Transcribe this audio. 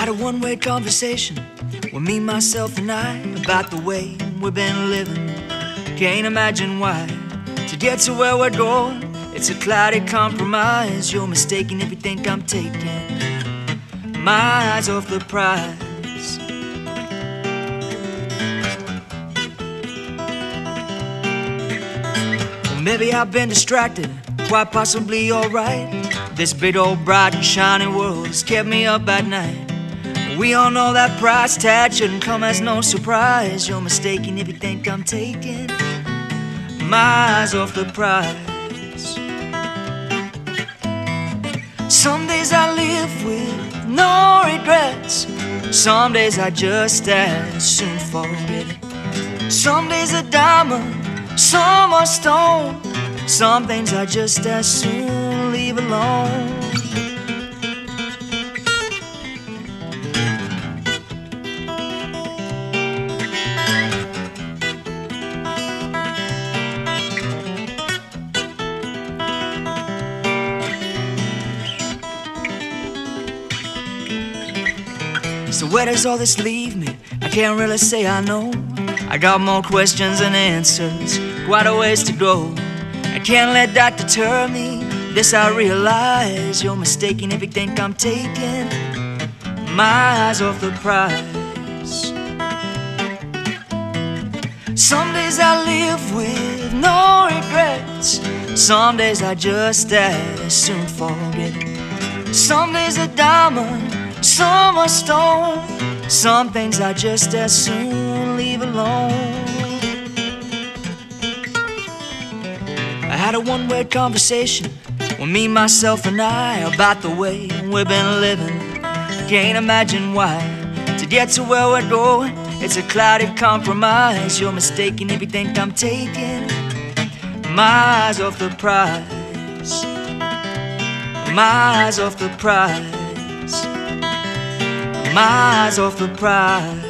had a one-way conversation with me, myself, and I about the way we've been living. Can't imagine why. To get to where we're going, it's a cloudy compromise. You're mistaken if you think I'm taking my eyes off the prize. Well, maybe I've been distracted, quite possibly alright. This big old bright and shiny world has kept me up at night. We all know that price tag shouldn't come as no surprise. You're mistaken if you think I'm taking my eyes off the prize. Some days I live with no regrets. Some days I just as soon forget it. Some days a diamond, some a stone. Some things I just as soon leave alone. So where does all this leave me? I can't really say I know. I got more questions than answers, quite a ways to go. I can't let that deter me, this I realize. You're mistaken if you think I'm taking my eyes off the prize. Some days I live with no regrets. Some days I just as soon forget it. Some days a diamond, some are stone. Some things I just as soon leave alone. I had a one-way conversation with me, myself, and I about the way we've been living. Can't imagine why. To get to where we're going, it's a clouded compromise. You're mistaken if you think I'm taking my eyes off the prize. My eyes off the prize. My eyes off the prize.